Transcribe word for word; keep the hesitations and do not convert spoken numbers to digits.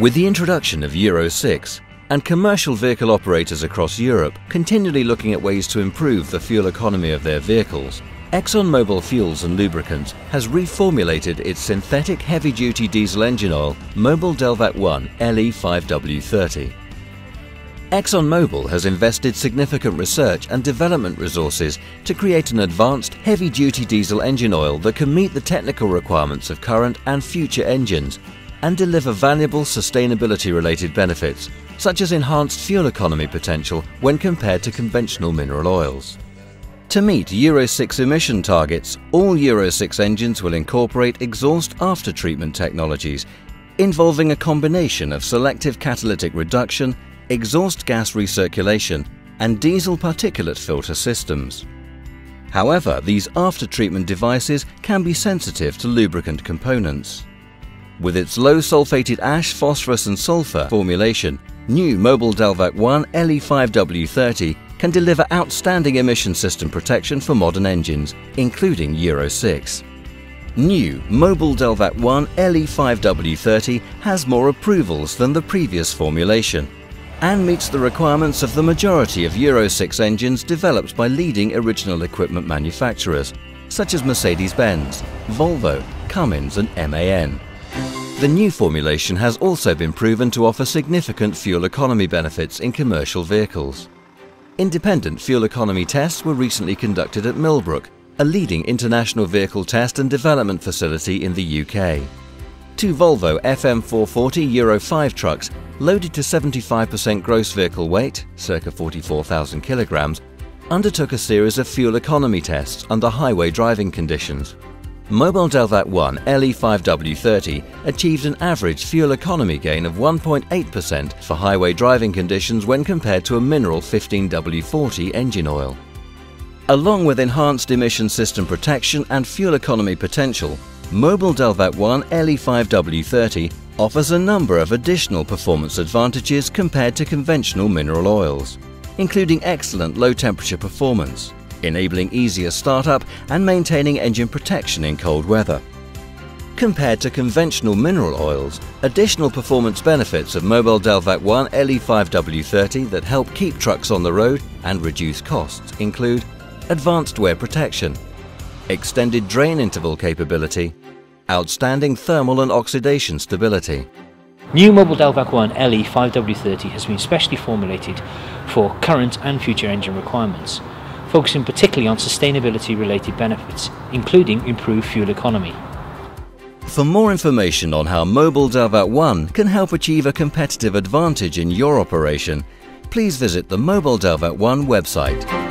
With the introduction of Euro six and commercial vehicle operators across Europe continually looking at ways to improve the fuel economy of their vehicles, ExxonMobil Fuels and Lubricants has reformulated its synthetic heavy-duty diesel engine oil Mobil Delvac one L E five W thirty. ExxonMobil has invested significant research and development resources to create an advanced heavy-duty diesel engine oil that can meet the technical requirements of current and future engines and deliver valuable sustainability-related benefits, such as enhanced fuel economy potential when compared to conventional mineral oils. To meet Euro six emission targets, all Euro six engines will incorporate exhaust after-treatment technologies involving a combination of selective catalytic reduction, exhaust gas recirculation and diesel particulate filter systems. However, these after-treatment devices can be sensitive to lubricant components. With its low-sulfated ash, phosphorus and sulfur formulation, new Mobil Delvac one L E five W thirty can deliver outstanding emission system protection for modern engines, including Euro six. New Mobil Delvac one L E five W thirty has more approvals than the previous formulation and meets the requirements of the majority of Euro six engines developed by leading original equipment manufacturers, such as Mercedes-Benz, Volvo, Cummins and MAN. The new formulation has also been proven to offer significant fuel economy benefits in commercial vehicles. Independent fuel economy tests were recently conducted at Millbrook, a leading international vehicle test and development facility in the U K. Two Volvo F M four forty Euro five trucks, loaded to seventy-five percent gross vehicle weight, circa forty-four thousand kilograms, undertook a series of fuel economy tests under highway driving conditions. Mobil Delvac one L E five W thirty achieved an average fuel economy gain of one point eight percent for highway driving conditions when compared to a mineral fifteen W forty engine oil. Along with enhanced emission system protection and fuel economy potential, Mobil Delvac one L E five W thirty offers a number of additional performance advantages compared to conventional mineral oils, including excellent low-temperature performance, enabling easier startup and maintaining engine protection in cold weather. Compared to conventional mineral oils, additional performance benefits of Mobil Delvac one L E five W thirty that help keep trucks on the road and reduce costs include advanced wear protection, extended drain interval capability, outstanding thermal and oxidation stability. New Mobil Delvac one L E five W thirty has been specially formulated for current and future engine requirements, focusing particularly on sustainability-related benefits, including improved fuel economy. For more information on how Mobil Delvac one can help achieve a competitive advantage in your operation, please visit the Mobil Delvac one website.